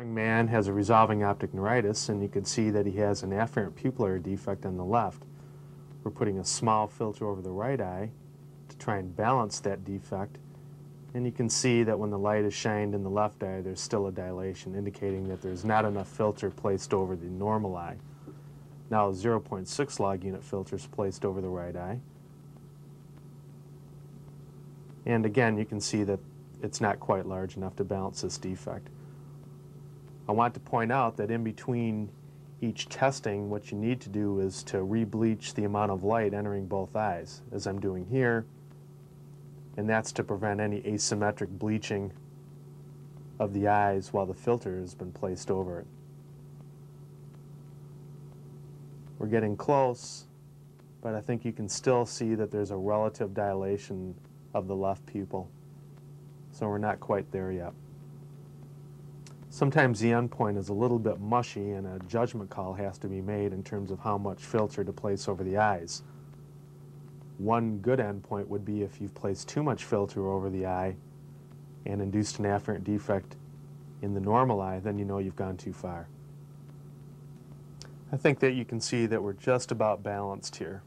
Young man has a resolving optic neuritis, and you can see that he has an afferent pupillary defect on the left. We're putting a small filter over the right eye to try and balance that defect, and you can see that when the light is shined in the left eye, there's still a dilation, indicating that there's not enough filter placed over the normal eye. Now 0.6 log unit filter is placed over the right eye. And again, you can see that it's not quite large enough to balance this defect. I want to point out that in between each testing, what you need to do is to re-bleach the amount of light entering both eyes, as I'm doing here, and that's to prevent any asymmetric bleaching of the eyes while the filter has been placed over it. We're getting close, but I think you can still see that there's a relative dilation of the left pupil, so we're not quite there yet. Sometimes the endpoint is a little bit mushy, and a judgment call has to be made in terms of how much filter to place over the eyes. One good endpoint would be if you've placed too much filter over the eye and induced an afferent defect in the normal eye, then you know you've gone too far. I think that you can see that we're just about balanced here.